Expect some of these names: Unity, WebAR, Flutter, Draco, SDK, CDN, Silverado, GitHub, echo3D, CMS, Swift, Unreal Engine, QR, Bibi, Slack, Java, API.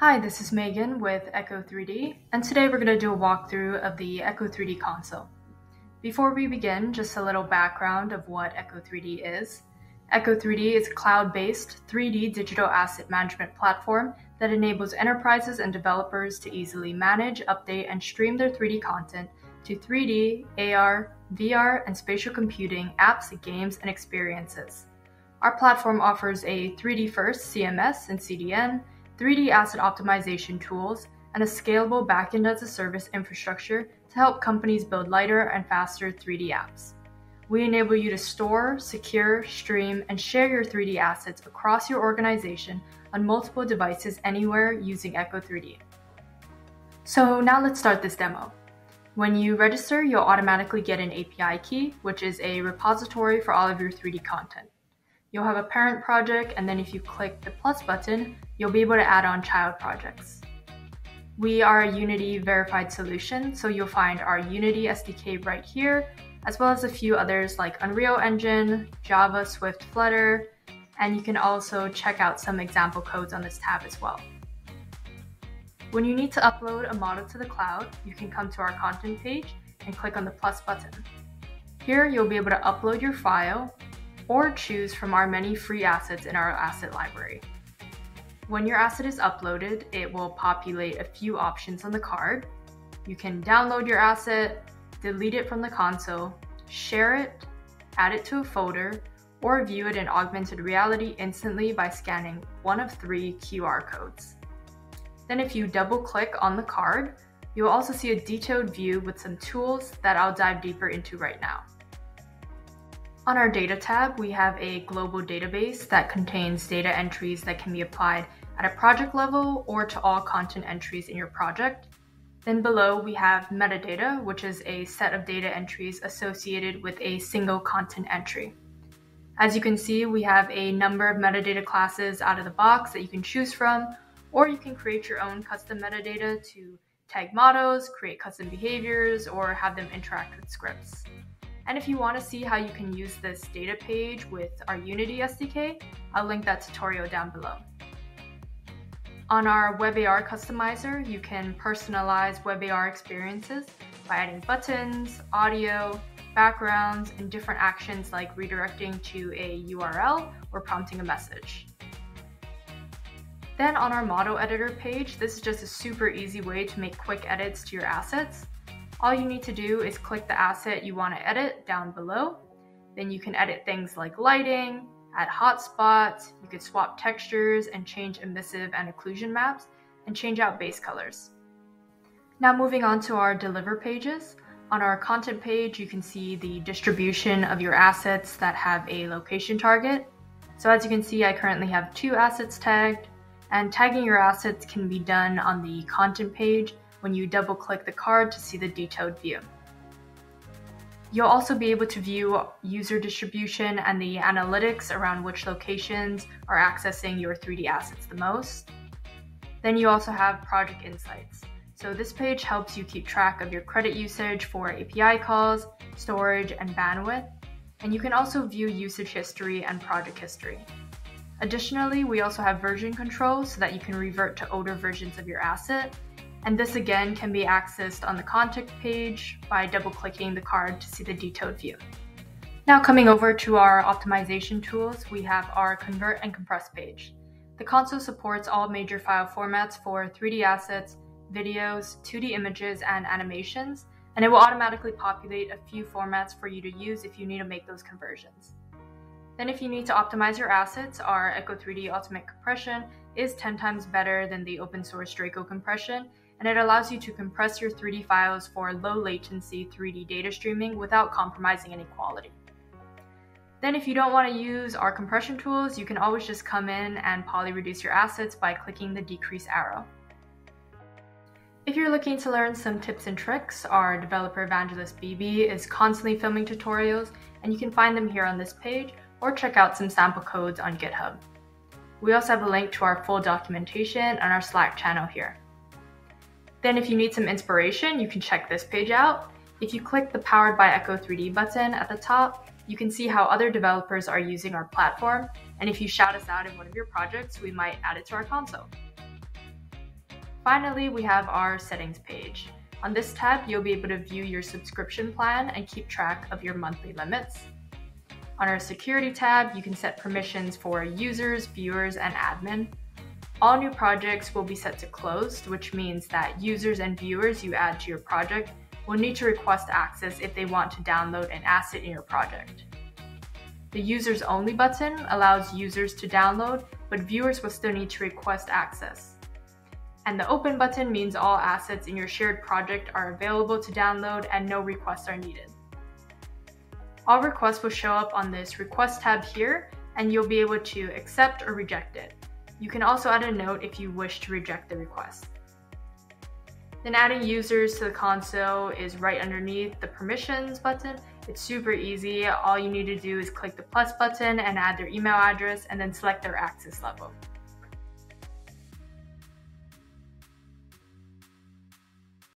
Hi, this is Megan with echo3D, and today we're going to do a walkthrough of the echo3D console. Before we begin, just a little background of what echo3D is. echo3D is a cloud-based 3D digital asset management platform that enables enterprises and developers to easily manage, update, and stream their 3D content to 3D, AR, VR, and spatial computing apps, games, and experiences. Our platform offers a 3D-first CMS and CDN, 3D asset optimization tools, and a scalable backend-as-a-service infrastructure to help companies build lighter and faster 3D apps. We enable you to store, secure, stream, and share your 3D assets across your organization on multiple devices anywhere using echo3D. So now let's start this demo. When you register, you'll automatically get an API key, which is a repository for all of your 3D content. You'll have a parent project, and then if you click the plus button, you'll be able to add on child projects. We are a Unity verified solution, so you'll find our Unity SDK right here, as well as a few others like Unreal Engine, Java, Swift, Flutter, and you can also check out some example codes on this tab as well. When you need to upload a model to the cloud, you can come to our content page and click on the plus button. Here, you'll be able to upload your file, or choose from our many free assets in our asset library. When your asset is uploaded, it will populate a few options on the card. You can download your asset, delete it from the console, share it, add it to a folder, or view it in augmented reality instantly by scanning one of three QR codes. Then if you double-click on the card, you will also see a detailed view with some tools that I'll dive deeper into right now. On our data tab, we have a global database that contains data entries that can be applied at a project level or to all content entries in your project. Then below we have metadata, which is a set of data entries associated with a single content entry. As you can see, we have a number of metadata classes out of the box that you can choose from, or you can create your own custom metadata to tag models, create custom behaviors, or have them interact with scripts. And if you want to see how you can use this data page with our Unity SDK, I'll link that tutorial down below. On our WebAR customizer, you can personalize WebAR experiences by adding buttons, audio, backgrounds, and different actions like redirecting to a URL or prompting a message. Then on our model editor page, this is just a super easy way to make quick edits to your assets. All you need to do is click the asset you want to edit down below. Then you can edit things like lighting, add hotspots, you could swap textures and change emissive and occlusion maps, and change out base colors. Now moving on to our deliver pages. On our content page, you can see the distribution of your assets that have a location target. So as you can see, I currently have 2 assets tagged, and tagging your assets can be done on the content page when you double-click the card to see the detailed view. You'll also be able to view user distribution and the analytics around which locations are accessing your 3D assets the most. Then you also have project insights. So this page helps you keep track of your credit usage for API calls, storage, and bandwidth. And you can also view usage history and project history. Additionally, we also have version control so that you can revert to older versions of your asset. And this again can be accessed on the contact page by double-clicking the card to see the detailed view. Now coming over to our optimization tools, we have our convert and compress page. The console supports all major file formats for 3D assets, videos, 2D images, and animations, and it will automatically populate a few formats for you to use if you need to make those conversions. Then if you need to optimize your assets, our echo3D Ultimate Compression is 10 times better than the open source Draco compression, and it allows you to compress your 3D files for low latency 3D data streaming without compromising any quality. Then if you don't want to use our compression tools, you can always just come in and poly reduce your assets by clicking the decrease arrow. If you're looking to learn some tips and tricks, our developer evangelist Bibi is constantly filming tutorials, and you can find them here on this page or check out some sample codes on GitHub. We also have a link to our full documentation on our Slack channel here. Then if you need some inspiration, you can check this page out. If you click the Powered by echo3D button at the top, you can see how other developers are using our platform, and if you shout us out in one of your projects, we might add it to our console. Finally, we have our settings page. On this tab, you'll be able to view your subscription plan and keep track of your monthly limits. On our security tab, you can set permissions for users, viewers, and admin. All new projects will be set to closed, which means that users and viewers you add to your project will need to request access if they want to download an asset in your project. The Users Only button allows users to download, but viewers will still need to request access. And the Open button means all assets in your shared project are available to download and no requests are needed. All requests will show up on this Request tab here, and you'll be able to accept or reject it. You can also add a note if you wish to reject the request. Then adding users to the console is right underneath the Permissions button. It's super easy. All you need to do is click the plus button and add their email address and then select their access level.